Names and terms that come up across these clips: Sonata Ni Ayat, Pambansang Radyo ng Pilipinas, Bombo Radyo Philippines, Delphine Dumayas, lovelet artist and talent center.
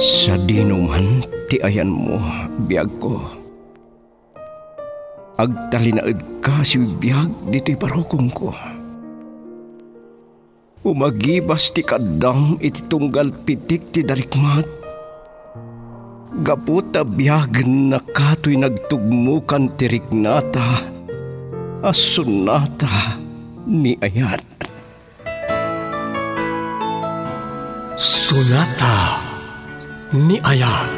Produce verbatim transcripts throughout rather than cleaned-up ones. Sa dinuman ti ayan mo, biyag ko. Agtalinaid ka si biyag dito'y parokong ko. Umagibas ti kadam iti tunggal pitik ti darikmat. Gaputa biyag na kato'y nagtugmukan ti Rignata, a Sonata Ni Ayat. Sonata Ni Ayat.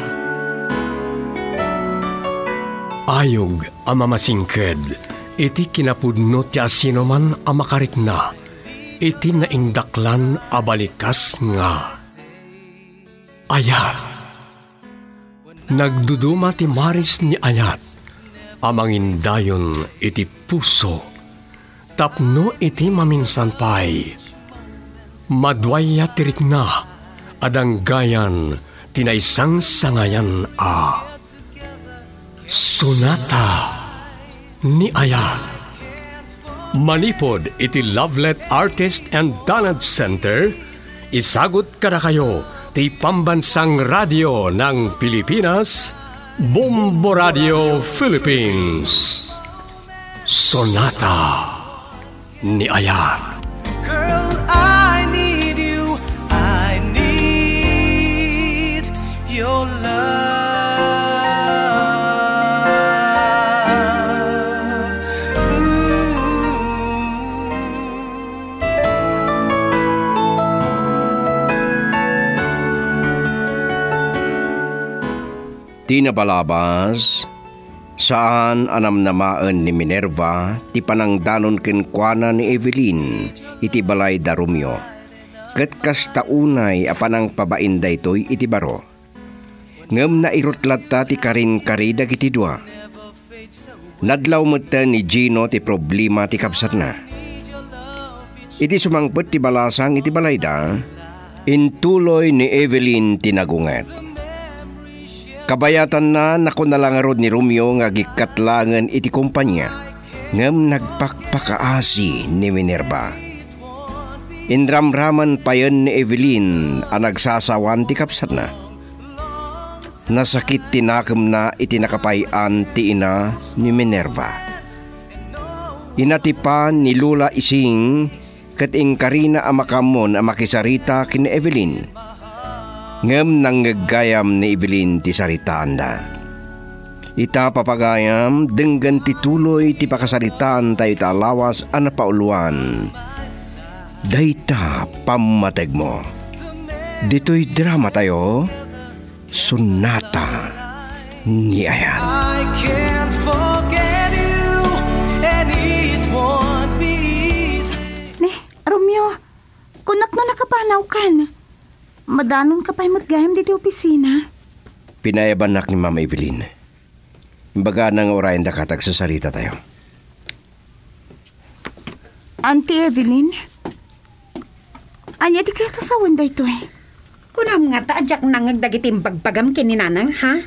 Ayog amamasingked, iti kinapudno ti asinoman amakarikna, iti naindaklan abalikas nga. Ayat. Nagduduma ti maris ni Ayat, amangindayon iti puso, tapno iti maminsanpay. Madwaya ti Rikna, adanggayan tinaisang sangayan a Sonata Ni Ayat. Manipod iti Lovelet Artist and Talent Center, isagot kada kayo ti Pambansang Radyo ng Pilipinas, Bombo Radyo Philippines. Sonata Ni Ayat. Tinabalabas, saan anamnamaan ni Minerva ti panangdanon kenkwana ni Evelyn iti balay da Romeo. Ket kas taunay a panangpabain daytoy iti baro. Ngem na irutlat ta ti karin-karida iti dua. Nadlaw metten ni Gino ti problema ti kapsatna. Iti sumangpet ti balasang iti balay da, intuloy ni Evelyn tinagunget. Kabayatan na nakunalangarod ni Romeo nga gikatlangan iti kumpanya ngem nagpakpakaasi ni Minerva. Inramraman payon ni Evelyn ang nagsasawan ti kapsatna. Nasakit tinakam na iti nakapayan ti ina ni Minerva. Inatipan ni Lula ising ket ingkarina ang makamon ang makisarita kin Evelyn. Ngem nanggagayam ni Evelyn ti saritaan da. Ita papagayam denggan tituloy ti pakasaritaan tayo talawas a napauluan. Dayta pamateg mo. Dito'y drama tayo, Sonata Ni Ayat. I can't forget you and it won't be easy. Neh, Romeo, kunak na nakapanaw kan. Madanon ka pa'y matgayam dito opisina. Pinayabanak ni Mama Evelyn. Baga nang orayan da katag sa sarita tayo. Auntie Evelyn, anya di kaya kasawan da ito eh. Kunam nga ta, adyak nangagdagitim bagbagam kininanang, ha?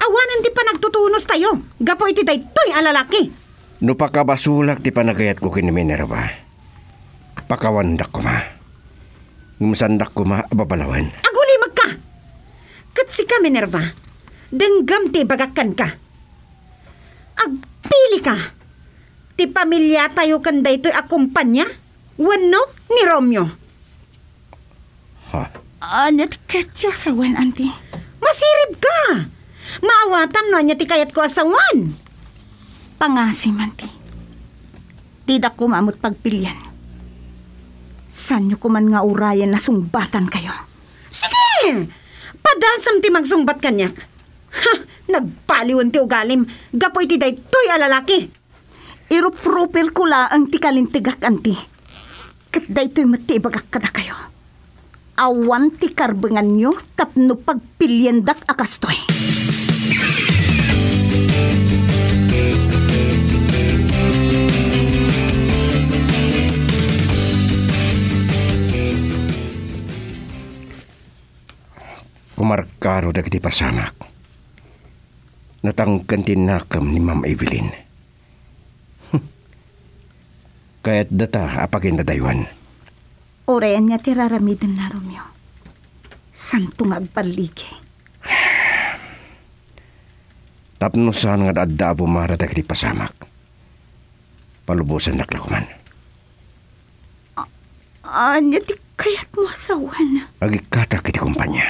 Awanan di pa nagtutunos tayo. Gapo iti da ito'y alalaki. No pakabasulak ti panagayat ko kiniminerba. Pakawandak ko ma. Ngumsandak ko maababalawan. Agulimag ka! Katsi ka, Minerva. Denggam ti bagakan ka. Agpili ka. Ti pamilya tayo kanda ito'y akumpanya. Wano ni Romeo. Ha? Ano ti katya asawan, auntie? Masirib ka! Maawatam no niya ti kayat ko asawan. Pangasim, auntie. Tidak ko maamot pagpilian. Sanyo ko man nga urayan na sungbatan kayo. Sige! Padasam ti magsungbat kanyak. Ha! Nagpaliwan ti ugalim. Gapoy ti day to'y alalaki. Iruproper ko la ang tikalintigak, anti. Kat day to'y matibagak kada kayo. Awan ti karbangan nyo tapno pagpilyendak akas to'y. Kumarkaro dagiti pasanak. Natangken tinakam ni Ma'am Evelyn. Hm. Kaya't data apagin na daywan. Orayan niya ti raramidin na Romeo. sangtong agpaligay. Tapno saan nga dadda bumara dagiti pasamak. Palubusan naklakuman. Anya di kaya't mo asawan. Agikata kiti kumpanya.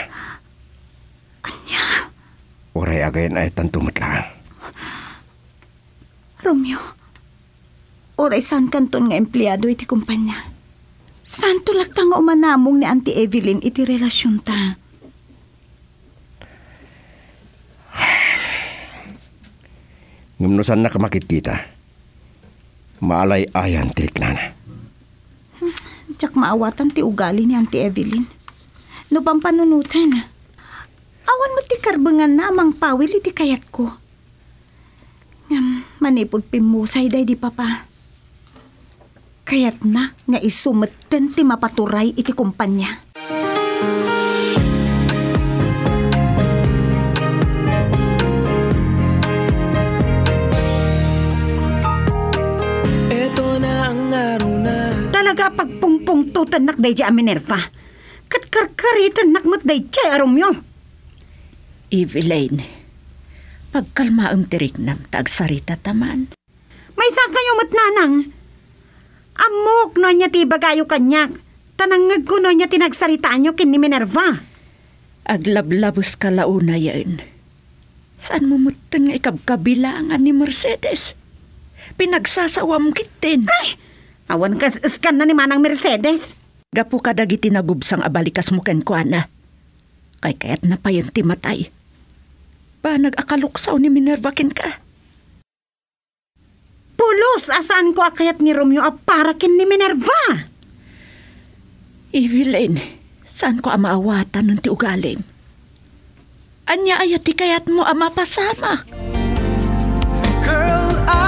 Anya. Uray agayan ay tantumat lang. Romeo, uray saan kanton nga empleyado iti kumpanya. Saan tulak ta nga umanamong ni Auntie Evelyn iti relasyon ta? Ngumno saan na kamakikita, maalay-ayan tiriknana. Hmm, tsak maawatan ti ugali ni Auntie Evelyn. No pang panunutan, awan mo ti karbangan na amang pawil iti kayat ko. Ngam, manipod pimusay day di papa. Kayat na nga isumeten ti mapaturay iti kumpanya. Tanak day ja Minerva. Katkarkari tanak mo't day ja Romeo. Eveline, pagkalmaam tiriknam tagsarita taman. May saan kayo matnanang? Amok no niya ti bagayo kanyak. Tanangag ko no niya tinagsaritaan nyo kin ni Minerva. Aglablabos ka launa yan. Saan mo mutan nga ikabkabilangan ni Mercedes? Pinagsasawam kitin. Ay! Awan kas scan na ni Manang Mercedes. Gapu ka dagiti nagubsang abalikas mo kenkuana. Kay kayat na pa yung timatay. Ba nag-akaluksaw ni Minerva ken ka? Pulos asaan ko akayat ni Romeo a para ken ni Minerva? Evelyn, saan ko ang maawatan ng tiugaling? Anya ayat ti kayat mo ang mapasama. Girl, I...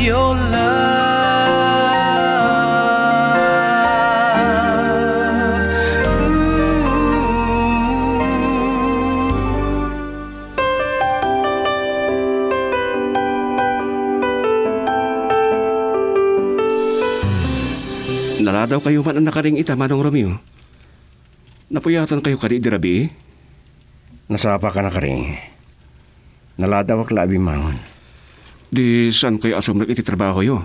your love. Naladaw kayo man ang nakaring ita, Manong Romeo. Napuyatan kayo kadi dirabi? Nasapa ka nakaring. Naladaw ak labi mangon. Di saan kayo asumrag iti trabaho yo?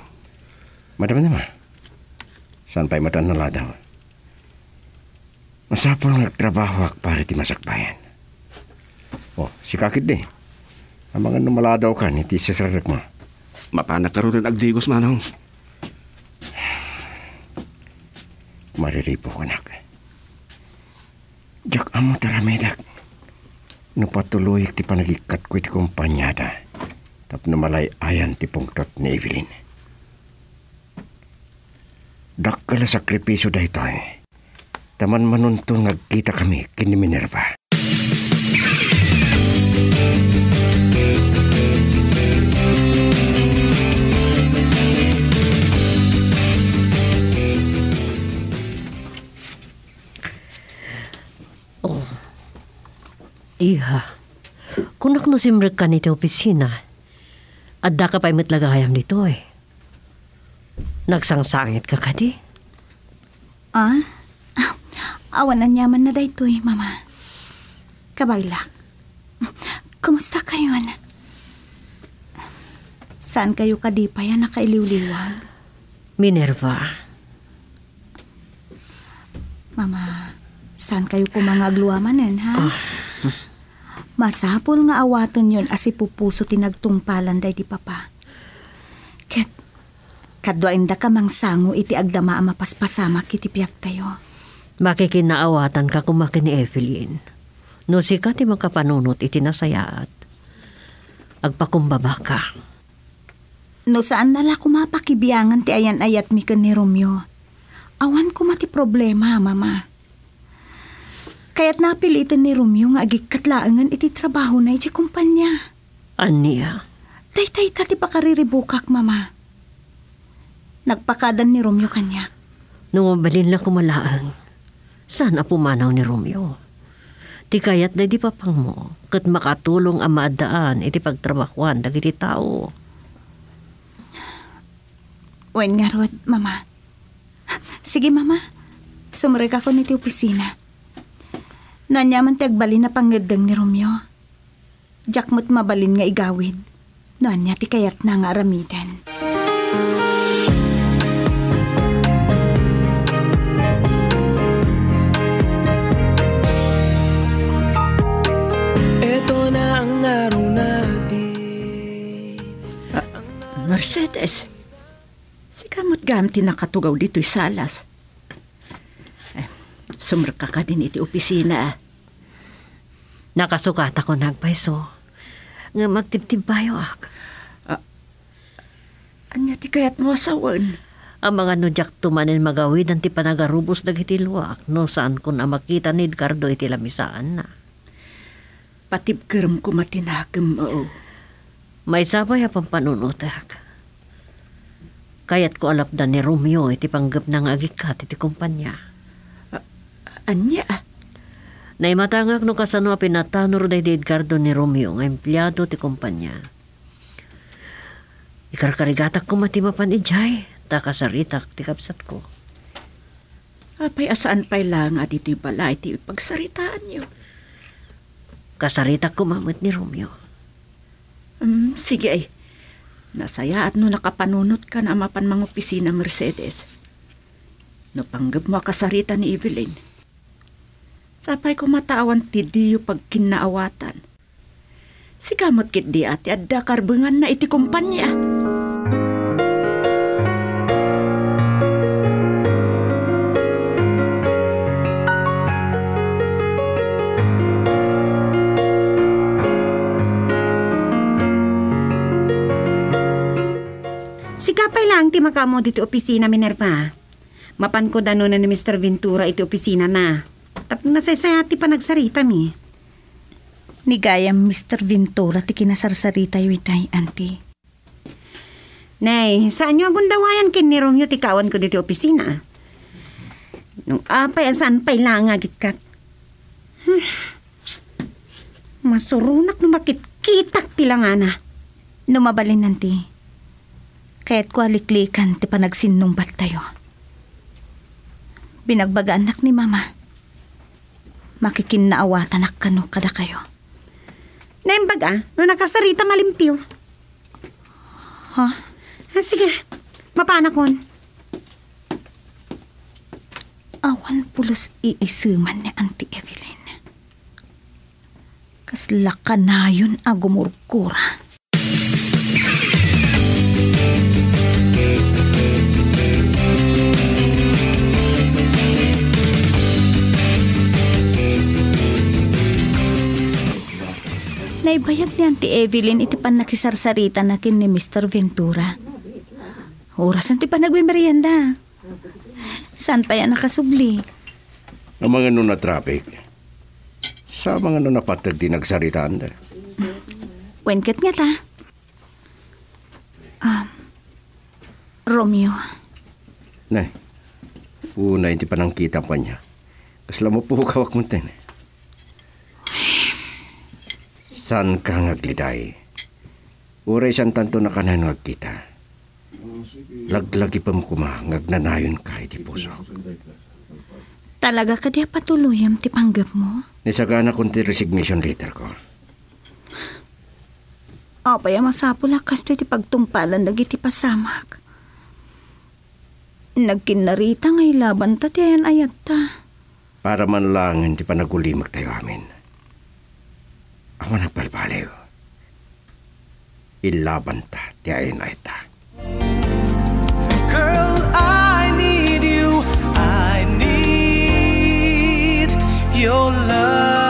Madam naman. Saan tayo matan na ladaw? Masapol nga trabaho ak pari ti masakbayan. O, oh, si kakid di. Amangan na maladaw ka ni ti sasarag mo. Mapanak na rin agdigos, Manong. Mariripo ko, nak. Diyak amo taramedak. Nupatuloy ti panagikat ko iti kumpanyada. Tapno malay ayan ti pungtot ni Evelyn. Dakkala sakripiso dahito eh. Taman manuntun nagkita kami kin ni Minerva. Oh, iha. Kunak no simrek ka nito opisina. Adda ka pa'y matlagayam nito eh. Nagsangsangit ka ka di? Ah? Awan na nyaman na dayto eh, Mama. Kabayla, kumusta kayo na? Saan kayo ka di pa yan nakailiw-liwag? Minerva. Mama, saan kayo kumangagluamanan ha? Ah. Masapol nga awaton yon as ipupuso tinagtungpalan day di papa. Ket, kadwain da ka mang sango iti agdama ang mapaspasama kiti piyak tayo. Makikinaawatan ka kumakin ni Evelyn. No sika ti makapanunot iti nasayaat. Agpakumbaba ka. No saan nala kumapakibiyangan ti ayan ayat mi ken ni Romeo. Awan ko mati problema, Mama. Kaya't napilitan ni Romeo nga agikatlaangan iti trabaho na iti kumpanya. Ania? Tay-tay ka ti pakariribukak, Mama. Nagpakadan ni Romeo kanya. Nung mabalin lang kumalaang, sana pumanaw ni Romeo. Ti kayat na di papang mo, kat makatulong ang maadaan iti pagtrabahuan dagiti tao. Wen nga rod, Mama. Sige, Mama. Sumurek ako niti opisina. Nanyaman tagbalin na pangadang ni Romeo. Jakmut mabalin nga igawid. Noanya ti kayat na nga aramidan. Ito na ang araw natin. Uh, Mercedes, si kamot gamti nakatugaw dito'y salas. Sumraka ka din iti opisina. Nakasukat ako nagpaiso. Nga magtibtib bayo ak. Uh, Anya ti kayat mo asawan? Ang mga nudyak tumanin magawid ang ti panagarubos dagiti luwak. No saan ko na makita ni Edgardo iti lamisaan na. Patibkerm ko matinagam o. May sabay apang panunutak. Kayat ko alapdan ni Romeo iti panggap ng agikat iti kumpanya. Anya? Naimatangak no kasano pinatanor day Edgardo ni Romeo nga empleyado ti kumpanya. Ikarkarigatak ko matimapan ijay, takasaritak ti kapsat ko. Apay asaan pay lang nga dito'y balay ti pagsaritaan niyo. Kasaritak ko mamit ni Romeo. Um, sige ay, nasaya at no nakapanunot ka na mapan mga opisina Mercedes. Napanggap mo kasarita ni Evelyn. Sapay ko mataawan ti diyo pag kinaawatan. Si kamot kit di ati adda karbungan na iti kumpanya. Si kapay lang ti makamo dito opisina Minerva. Mapan ko dano na ni Mister Ventura iti opisina na. Tapos nasaysaya ti panagsarita mi. Nigayam Mister Ventura ti kinasarsarita yu itay, Auntie. Nay, saan nyo agundawayan kin ni Romeo ti kawan ko dito opisina? Nung apay, saan pay lang agitkat? Hmm. Masurunak numakit-kitak pilangana. Numabalin, Auntie. Kaya't ko aliklikan ti panagsinumbat tayo. Binagbaga anak ni Mama. Makikinaawatan anak kanu kada kayo. Naimbaga, no nakasarita malimpiw. Ha? Huh? Ah, sige, mapanakon. Awan pulos iisuman ni Auntie Evelyn. Kaslaka na yun agumurkura. Naibayag ni Auntie Evelyn iti pan nakisarsarita na kin ni Mister Ventura. Oras ang ti pan nagwimerienda. Saan pa yan nakasubli? Ang mga nun na traffic. Sa mga nun na patag di nagsaritaan da. Wenket nga ta. Um, Romeo. Nay, una hindi pa nang kita pa niya. Kasla mo po kawak mo ten. San ka ngagliday? Uray siyang tanto na kanan ngagkita. Laglagi pam kuma ngagnanayon ka iti pusok. Talaga ka diya patuluyam ti panggap mo? Nisagana kong ti resignation letter ko. O, paya masapo lakas to iti pagtumpalan nagiti pasamak. Nagkinarita ngay laban ta ti ayan ayat ta. Para man lang hindi pa nagulimag tayo amin. Ako nagbalbaliw. Ilaban ta, tiyain ay ta. Girl, I need you. I need your love.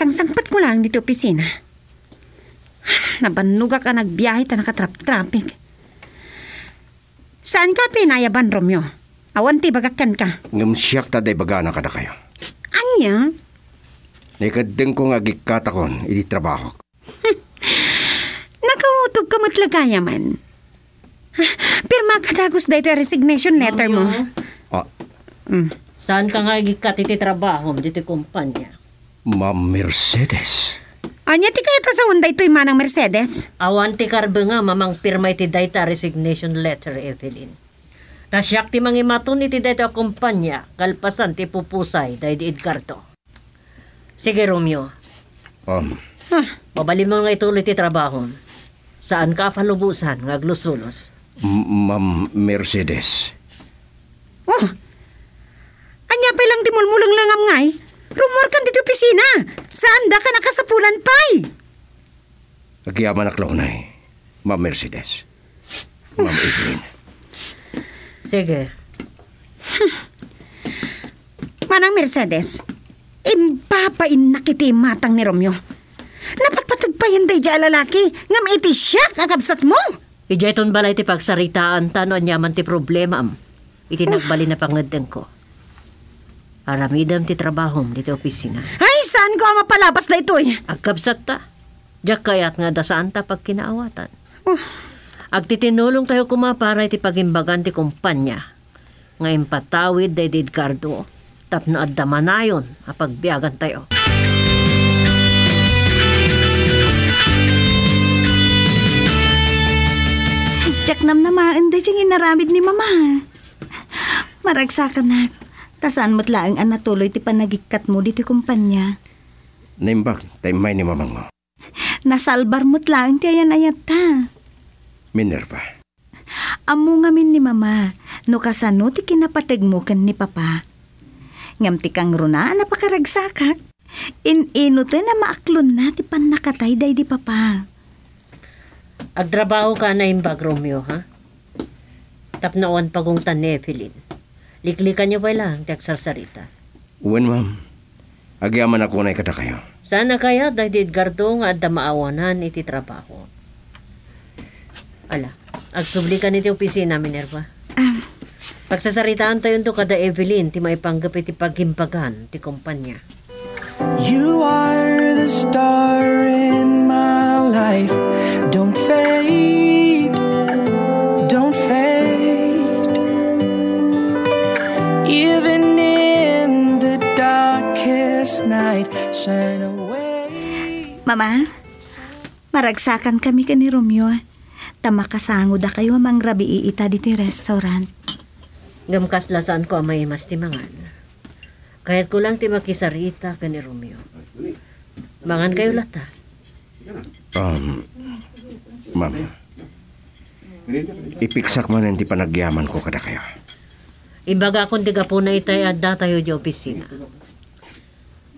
Sang-sangpat ko lang dito opisina. Nabannuga ka nagbiyahe ta nakatrap-trapik. Saan ka pinayaban, Romeo? Awan ti bagakan ka. Ngamsyak ta day bagana ka na kayo. Anya? Naikadeng kong agikatakon iti trabaho. Nakautog ka matlagaya man. Pirma ka dagos dito resignation letter mo. Oh. Mm. Saan ka nga gikat iti trabaho dito kumpanya? Ma'am Mercedes. Anya ti kaya ta sa unday to'y manang Mercedes? Awan ti karbe nga mamang pirma iti data resignation letter, Evelyn. Tasyak ti mangimatun iti data kumpanya kalpasan ti pupusay day di Edgardo. Sige, Romeo. Um. Ah. Pabali mo nga ituloy ti trabaho. Saan ka palubusan nga glusulos? Ma'am Mercedes. Oh! Anya pa lang timulmulong langam ngay. Rumor kan dito pisina. Saan da ka nakasapulan pa'y? Agyaman aklaw na eh. Ma'am Mercedes. Ma'am Evelyn. Sige. Manang Mercedes, impapain nakiti matang ni Romeo. Napatpatagpayan day dya lalaki. Ngam iti siya kakabsat mo. Ijeton balay ti pagsaritaan ta no anyaman ti problema am. Iti nagbali na pangadeng ko. Aramidam ti trabahom dito opisina. Ay, saan ko ang mapalabas na ito eh? Agkabsat ta. Diyak kaya't nga dasaan ta pag kinaawatan. Oh. Agtitinulong tayo kumapara iti pagimbagan ti kumpanya. Ngayon patawid day did Edgardo. Tap na adamanayon apagbiagan tayo. Nam namaan da siyang inaramid ni mama. Maragsakan na. Tasaan mo't laang ang natuloy ti panagikat mo dito'y kumpanya. Naimbak, taimay ni mamang mo. Nasalbar mo't laang ti ayan-ayat ta. Minerva. Amo ngamin ni mama, no kasano ti kinapateg mo kan ni papa. Ngam ti kang runa, napakaragsakak. In-ino to'y na maaklon na ti panakatay day di papa. Agtrabaho ka na imbag, Romeo, ha? Tapnaon pagong tanefilin. Liklikan niyo pa lang, teksarsarita. Uwin, ma'am. Agyaman ako na ikata kayo. Sana kaya, dahil di Edgardo nga at damaawanan iti trabaho. Ala, agsublikan iti opisina, Minerva. Um, Pagsasaritaan tayo nito kada Evelyn, ti maipanggap iti pagimbagan, ti kumpanya. You are the star in my life. Don't fade, don't fade. Even in the darkest night, shine away. Mama, maragsakan kami ka ni Romeo. Tamakasango da kayo amang rabi iita dito yung restaurant. Ngamkas lasaan ko amay mas timangan. Kahit ko lang timakisarita ka ni Romeo. Mangan kayo lata. Um, ma'am, ipiksak man hindi panagyaman ko kada kayo. Ibaga akong diga po na itayada tayo di opisina.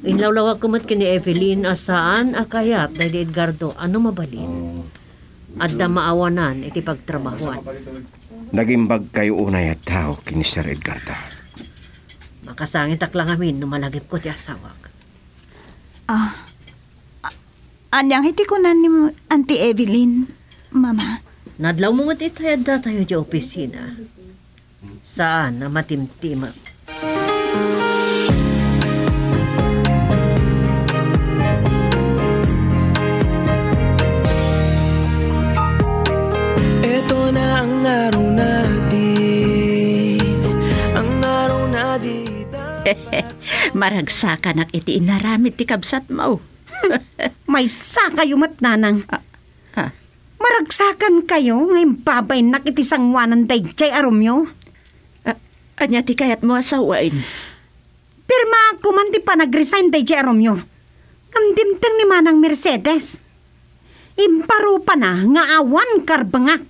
Inlawlawag kumat kini Evelyn asaan akayat na di Edgardo ano mabalin. At na maawanan iti pagtrabahuan. Nagimbag kayo unay at tao kini Sir Edgardo. Makasangit aklang amin numalagip ko ti asawag. Ah. Oh. Anyang hiti ko na ni Auntie Evelyn, Mama. Nadlaw mo mo't itayad na tayo di opisina. Saan na matimtima? Ito na ang araw natin. Ang araw natin. Maragsakan ak iti inaramid ti kabsat mo. May saka yumat nanang. Ah, ah. Maragsakan kayo ngayon babay nakitisangwanan day jay Romeo. Ah, anya ti kayat mo asawain. Pirma ako man ti pa nag-resign day jay Romeo. Kamdimtang ni Manang Mercedes. Imparo pa na nga awan karbangak.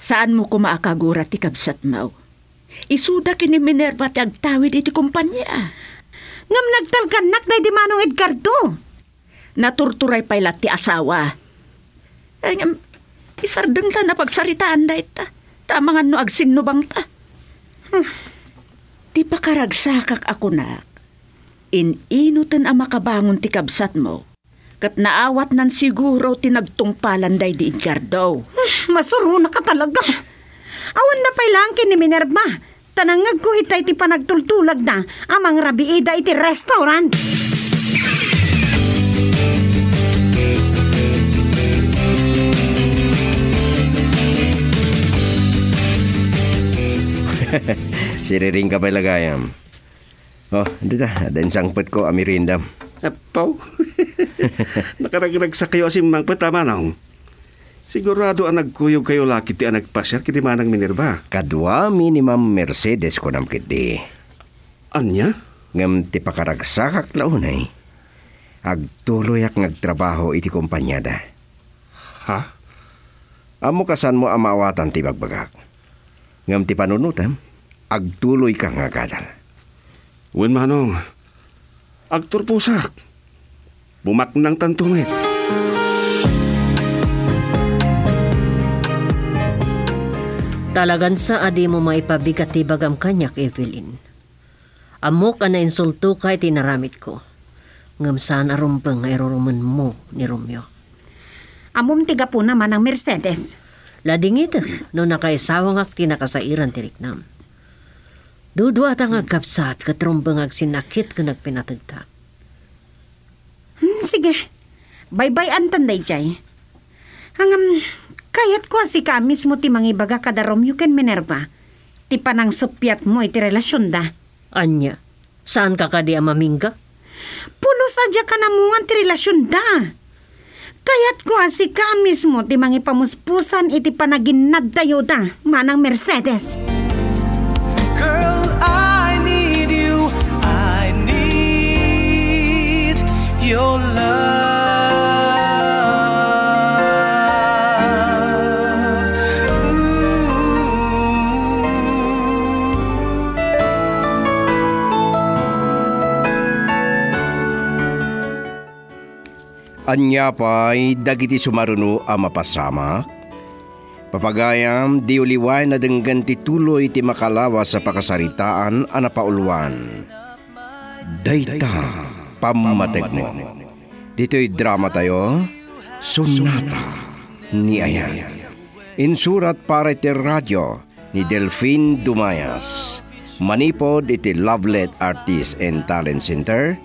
Saan mo kumaakagura ti kabsat mo? Isuda kini Minerva ti agtawid iti kumpanya. Ngam nagtalganak day di Manong Edgardo. Naturturay pa'y ti asawa. Ay, ngam, isardeng ta na pagsaritaan na ita. Tamangan no agsinubang ta. Hmm. Di pa karagsakak ako nak. Ininutan ang makabangon ti kabsat mo. Kat naawat nan siguro tinagtungpalan day di Edgardo. Hmm, masuruna ka talaga. Awan na pa'y lang kini Minerva. Tanangag ko itay ti panagtultulag na amang rabiida iti restaurant. Siriring ka pala gayam. Oh, dito. Dain sangpet ko, amirindam. Apaw. Nakaragrag sa kayo asim mangpet, tama na hong. Sigurado ang nagkuyog kayo laki ti anag pasyar, kiti manang Minerva. Kadwami ni Ma'am Mercedes ko nam kiti. Anya? Ngam ti pakaragsakak launay. Agtuloyak nagtrabaho iti kumpanyada. Ha? Amo kasan mo amawatan ti bagbagak. Ngam ti panunutam, agtuloy kang agadal. Wen manong, agturpusak. Bumak ng tantumit. Talagan sa adi mo maipabigat ti bagam kanyak, Evelyn. Amo ka na insulto kay tinaramit ko. Ngam saan arumpang ay ruruman mo ni Romeo. Amumtiga po naman ang Mercedes. Ladingit, no nakaisawang ak tinakasairan tiriknam. Dudwa tang agkapsat, katrumbang ag sinakit ko nagpinatagtak. Hmm, sige, bye-bye ang tanday, Jay. Hangam, kayat ko si ka mismo ti mangibaga kada Romeo ken Minerva. Ti panang supyat mo iti relasyon da. Anya, saan ka ka di amamingga? Puno sadya ka namungan ti relasyon da. Kayat ko asi ka mismo ti mangipamuspusan iti panaginad tayo da, manang Mercedes. Girl, I need you. I need your love. Ooh. Anya pa'y dagiti sumaruno a mapasama. Papagayam, di uliway na denggan tituloy ti makalawa sa pakasaritaan a napauluan. Dayta, pamamatagno. Dito'y drama tayo, Sonata Ni Ayat. Insurat para iti radyo ni Delphine Dumayas. Manipod iti Lovelet Artist and Talent Center.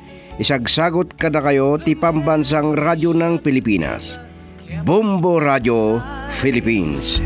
Isagsagot kada kayo ti Pambansang Radyo ng Pilipinas. Bombo Radyo Philippines.